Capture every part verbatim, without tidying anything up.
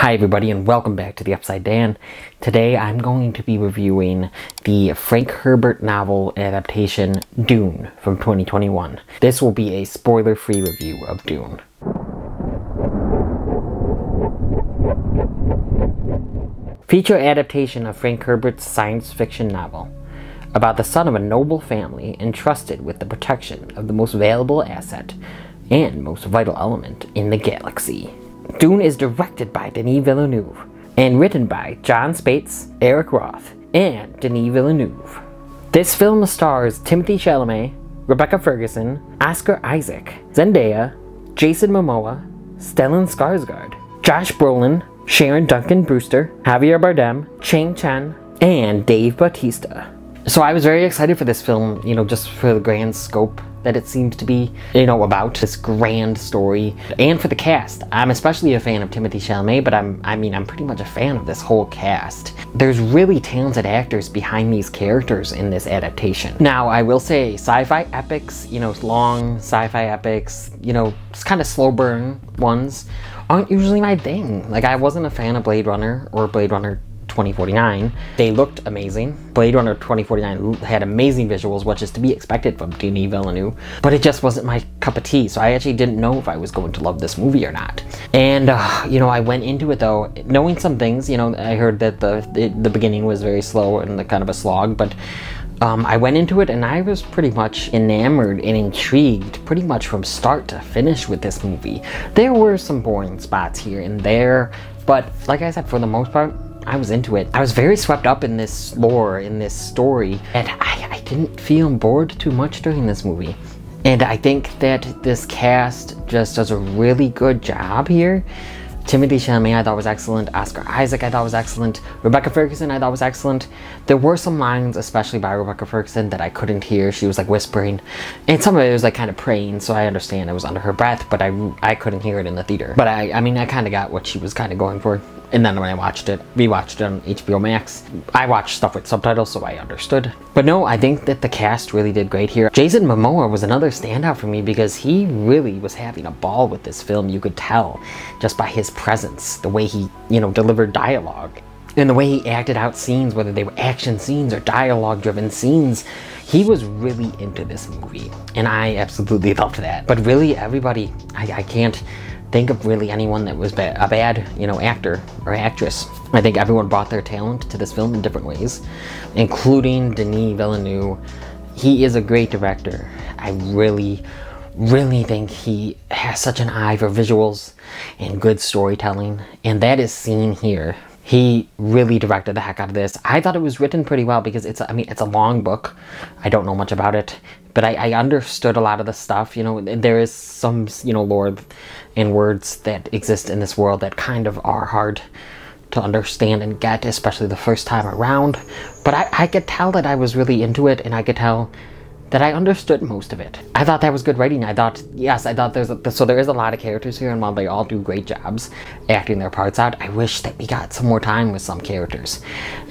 Hi everybody and welcome back to The Upside Dan. Today I'm going to be reviewing the Frank Herbert novel adaptation Dune from twenty twenty-one. This will be a spoiler-free review of Dune. Feature adaptation of Frank Herbert's science fiction novel about the son of a noble family entrusted with the protection of the most valuable asset and most vital element in the galaxy. Dune is directed by Denis Villeneuve and written by Jon Spaihts, Eric Roth, and Denis Villeneuve. This film stars Timothée Chalamet, Rebecca Ferguson, Oscar Isaac, Zendaya, Jason Momoa, Stellan Skarsgård, Josh Brolin, Sharon Duncan-Brewster, Javier Bardem, Chang Chen, and Dave Bautista. So I was very excited for this film, you know, just for the grand scope that it seems to be, you know, about this grand story, and for the cast. I'm especially a fan of Timothée Chalamet, but I'm, I mean, I'm pretty much a fan of this whole cast. There's really talented actors behind these characters in this adaptation. Now, I will say sci-fi epics, you know, long sci-fi epics, you know, just kind of slow burn ones aren't usually my thing. Like, I wasn't a fan of Blade Runner or Blade Runner twenty forty-nine. They looked amazing. Blade Runner twenty forty-nine had amazing visuals, which is to be expected from Denis Villeneuve, but it just wasn't my cup of tea, so I actually didn't know if I was going to love this movie or not. And, uh, you know, I went into it, though, knowing some things. You know, I heard that the, the, the beginning was very slow and the, kind of a slog, but Um, I went into it and I was pretty much enamored and intrigued pretty much from start to finish with this movie. There were some boring spots here and there, but like I said, for the most part, I was into it. I was very swept up in this lore, in this story, and I, I didn't feel bored too much during this movie. And I think that this cast just does a really good job here. Timothée Chalamet I thought was excellent, Oscar Isaac I thought was excellent, Rebecca Ferguson I thought was excellent. There were some lines, especially by Rebecca Ferguson, that I couldn't hear. She was like whispering, and some of it was like kind of praying, so I understand it was under her breath, but I, I couldn't hear it in the theater. But I, I mean, I kind of got what she was kind of going for. And then when I watched it, rewatched it on H B O MAX, I watched stuff with subtitles, so I understood. But no, I think that the cast really did great here. Jason Momoa was another standout for me because he really was having a ball with this film. You could tell just by his presence, the way he, you know, delivered dialogue, and the way he acted out scenes, whether they were action scenes or dialogue-driven scenes. He was really into this movie, and I absolutely loved that. But really, everybody, I, I can't think of really anyone that was ba a bad, you know, actor or actress. I think everyone brought their talent to this film in different ways, including Denis Villeneuve. He is a great director. I really, really think he has such an eye for visuals and good storytelling, and that is seen here. He really directed the heck out of this. I thought it was written pretty well because it's, I mean, it's a long book. I don't know much about it, but I, I understood a lot of the stuff. You know, there is some, you know, lore and words that exist in this world that kind of are hard to understand and get, especially the first time around. But I, I could tell that I was really into it, and I could tell that I understood most of it. I thought that was good writing. I thought, yes, I thought there's a, so there is a lot of characters here, and while they all do great jobs acting their parts out, I wish that we got some more time with some characters.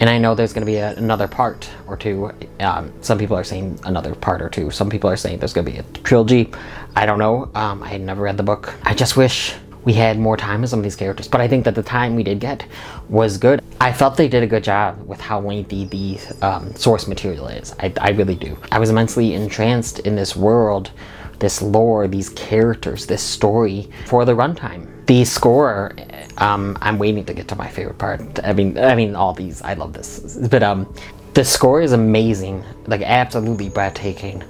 And I know there's gonna be a, another part or two. Um, some people are saying another part or two. Some people are saying there's gonna be a trilogy. I don't know, um, I had never read the book. I just wish we had more time with some of these characters, but I think that the time we did get was good. I felt they did a good job with how lengthy the um, source material is. I, I really do. I was immensely entranced in this world, this lore, these characters, this story for the runtime. The score, um, I'm waiting to get to my favorite part. I mean, I mean, all these, I love this, but um, the score is amazing, like absolutely breathtaking.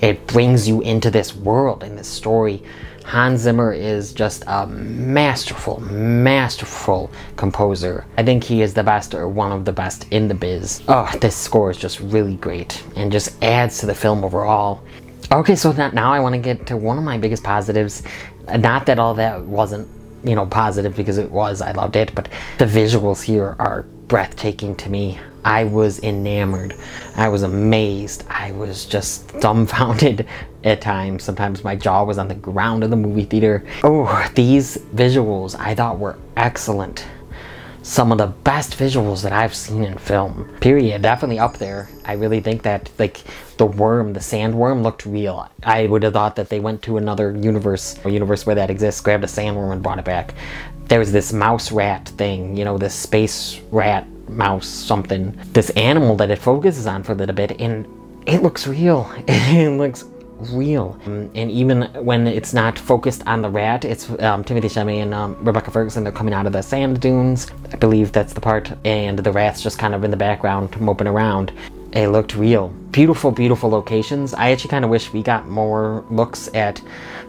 It brings you into this world and this story. Hans Zimmer is just a masterful, masterful composer. I think he is the best, or one of the best in the biz. Oh, this score is just really great and just adds to the film overall. Okay, so now I want to get to one of my biggest positives. Not that all that wasn't, you know, positive, because it was, I loved it, but the visuals here are breathtaking to me. I was enamored. I was amazed. I was just dumbfounded at times. Sometimes my jaw was on the ground of the movie theater. Oh, these visuals I thought were excellent. Some of the best visuals that I've seen in film, period. Definitely up there. I really think that, like, the worm, the sandworm looked real. I would have thought that they went to another universe, a universe where that exists, grabbed a sandworm and brought it back. there's this mouse rat thing, you know, this space rat mouse something, this animal that it focuses on for a little bit, and it looks real. It looks real. Um, and even when it's not focused on the rat, it's um, Timothée Chalamet and um, Rebecca Ferguson, they're coming out of the sand dunes, I believe that's the part, and the rat's just kind of in the background moping around. It looked real. Beautiful, beautiful locations. I actually kind of wish we got more looks at,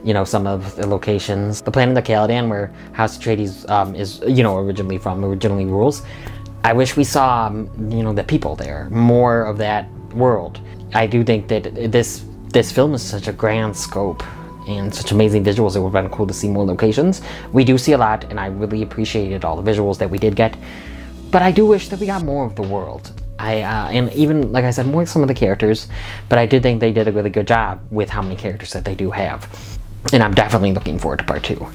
you know, some of the locations. The planet of Caladan, where House Atreides um, is, you know, originally from, originally rules. I wish we saw, um, you know, the people there, more of that world. I do think that this this film is such a grand scope and such amazing visuals. It would have been cool to see more locations. We do see a lot, and I really appreciated all the visuals that we did get. But I do wish that we got more of the world. I, uh, and even, like I said, more some of the characters, but I did think they did a really good job with how many characters that they do have. And I'm definitely looking forward to part two.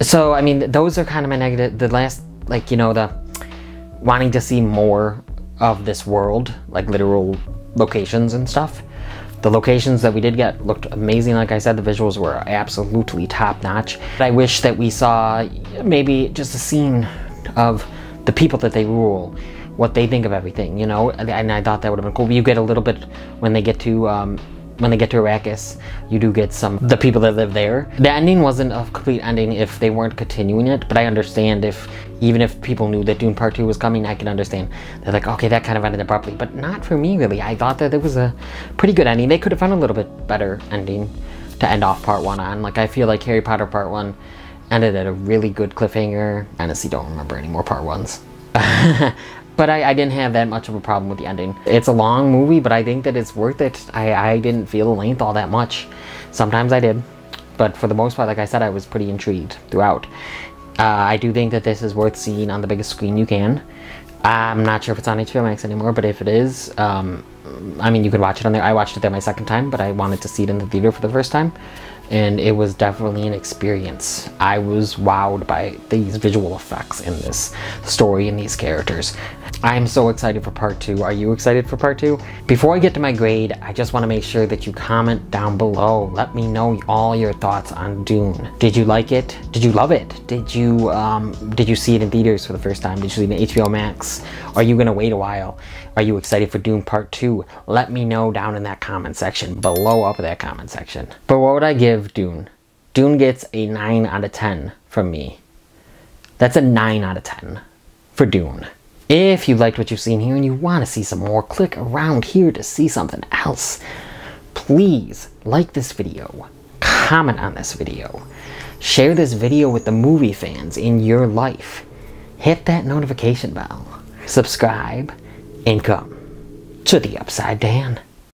So, I mean, those are kind of my negative, the last, like, you know, the wanting to see more of this world, like literal locations and stuff. The locations that we did get looked amazing. Like I said, the visuals were absolutely top-notch. I wish that we saw maybe just a scene of the people that they rule, what they think of everything, you know, and I thought that would have been cool. You get a little bit when they get to um, when they get to Arrakis, you do get some the people that live there. The ending wasn't a complete ending if they weren't continuing it, but I understand if even if people knew that Dune Part Two was coming, I can understand. They're like, okay, that kind of ended abruptly, but not for me really. I thought that it was a pretty good ending. They could have found a little bit better ending to end off Part One on. Like I feel like Harry Potter Part One ended at a really good cliffhanger. Honestly, don't remember any more Part Ones. But I, I didn't have that much of a problem with the ending. It's a long movie, but I think that it's worth it. I, I didn't feel the length all that much. Sometimes I did, but for the most part, like I said, I was pretty intrigued throughout. Uh, I do think that this is worth seeing on the biggest screen you can. I'm not sure if it's on H B O Max anymore, but if it is, um, I mean, you could watch it on there. I watched it there my second time, but I wanted to see it in the theater for the first time, and it was definitely an experience. I was wowed by these visual effects in this story and these characters. I'm so excited for part two. Are you excited for part two? Before I get to my grade, I just want to make sure that you comment down below. Let me know all your thoughts on Dune. Did you like it? Did you love it? Did you um, did you see it in theaters for the first time? Did you see it in H B O Max? Are you gonna wait a while? Are you excited for Dune Part two? Let me know down in that comment section, below up that comment section. But what would I give Dune? Dune gets a nine out of ten from me. That's a nine out of ten for Dune. If you liked what you've seen here and you want to see some more, click around here to see something else. Please like this video, comment on this video, share this video with the movie fans in your life, hit that notification bell, subscribe, and come to the Upside Dan.